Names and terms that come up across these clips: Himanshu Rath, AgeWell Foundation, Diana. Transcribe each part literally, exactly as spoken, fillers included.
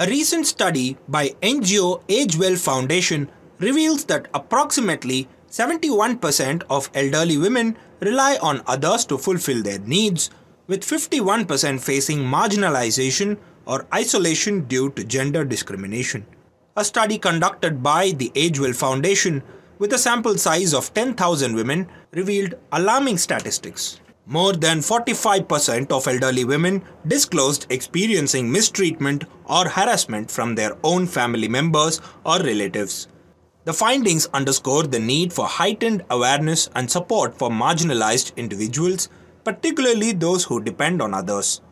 A recent study by N G O AgeWell Foundation reveals that approximately seventy-one percent of elderly women rely on others to fulfill their needs, with fifty-one percent facing marginalization or isolation due to gender discrimination. A study conducted by the AgeWell Foundation with a sample size of ten thousand women revealed alarming statistics. More than forty-five percent of elderly women disclosed experiencing mistreatment or harassment from their own family members or relatives. The findings underscore the need for heightened awareness and support for marginalized individuals, particularly those who depend on others.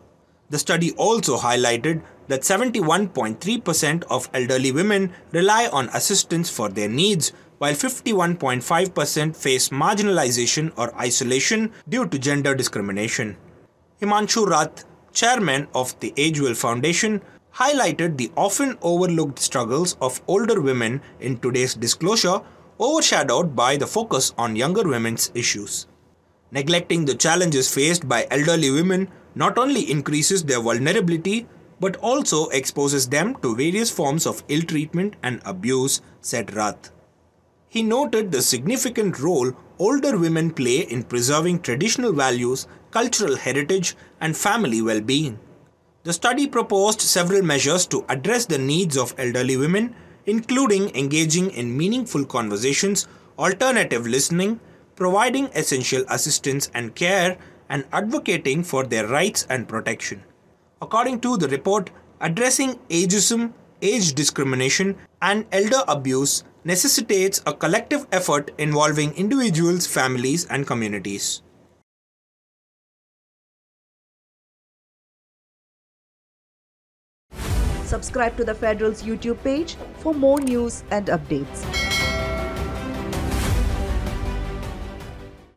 The study also highlighted that seventy-one point three percent of elderly women rely on assistance for their needs, while fifty-one point five percent face marginalization or isolation due to gender discrimination. Himanshu Rath, chairman of the AgeWell Foundation, highlighted the often overlooked struggles of older women in today's disclosure, overshadowed by the focus on younger women's issues. Neglecting the challenges faced by elderly women not only increases their vulnerability, but also exposes them to various forms of ill-treatment and abuse, said Rath. He noted the significant role older women play in preserving traditional values, cultural heritage, and family well-being. The study proposed several measures to address the needs of elderly women, including engaging in meaningful conversations, alternative listening, providing essential assistance and care, and advocating for their rights and protection. According to the report, addressing ageism, age discrimination, and elder abuse necessitates a collective effort involving individuals, families, and communities. Subscribe to the Federal's YouTube page for more news and updates.